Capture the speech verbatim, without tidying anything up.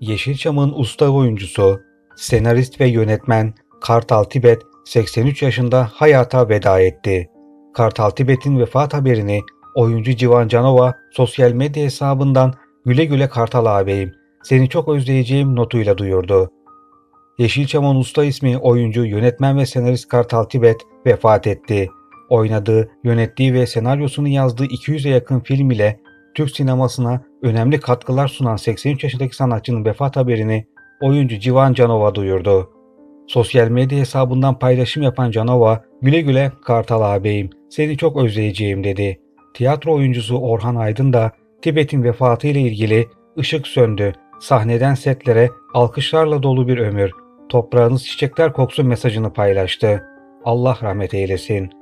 Yeşilçam'ın usta oyuncusu, senarist ve yönetmen Kartal Tibet seksen üç yaşında hayata veda etti. Kartal Tibet'in vefat haberini oyuncu Civan Canova sosyal medya hesabından "Güle güle Kartal ağabeyim, seni çok özleyeceğim" notuyla duyurdu. Yeşilçam'ın usta ismi oyuncu, yönetmen ve senarist Kartal Tibet vefat etti. Oynadığı, yönettiği ve senaryosunu yazdığı iki yüze yakın film ile Türk sinemasına önemli katkılar sunan seksen üç yaşındaki sanatçının vefat haberini oyuncu Civan Canova duyurdu. Sosyal medya hesabından paylaşım yapan Canova, "Güle güle Kartal ağabeyim, seni çok özleyeceğim" dedi. Tiyatro oyuncusu Orhan Aydın da Tibet'in vefatı ile ilgili "Işık söndü, sahneden setlere alkışlarla dolu bir ömür, toprağınız çiçekler koksun" mesajını paylaştı. Allah rahmet eylesin.